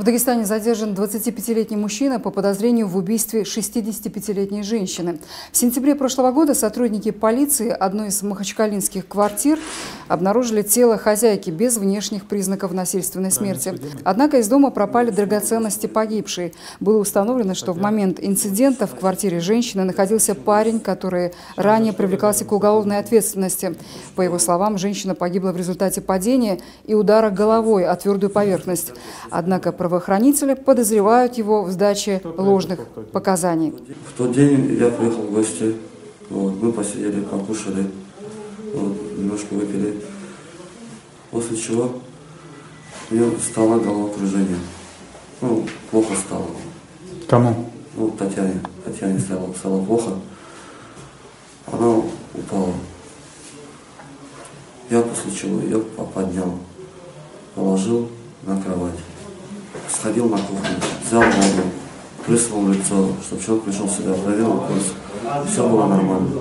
В Дагестане задержан 25-летний мужчина по подозрению в убийстве 65-летней женщины. В сентябре прошлого года сотрудники полиции одной из махачкалинских квартир обнаружили тело хозяйки без внешних признаков насильственной смерти. Однако из дома пропали драгоценности погибшей. Было установлено, что в момент инцидента в квартире женщины находился парень, который ранее привлекался к уголовной ответственности. По его словам, женщина погибла в результате падения и удара головой о твердую поверхность. Однако правоохранители подозревают его в сдаче ложных показаний. В тот день я приехал в гости, мы посидели, покушали, немножко выпили, после чего мне стало головокружение, плохо стало. Кому? Татьяне стало плохо, она упала. Я после чего ее поднял, положил на кровать. Сходил на кухню, взял воду, прыснул в лицо, чтобы человек пришел в себя, проверил пульс. Все было нормально.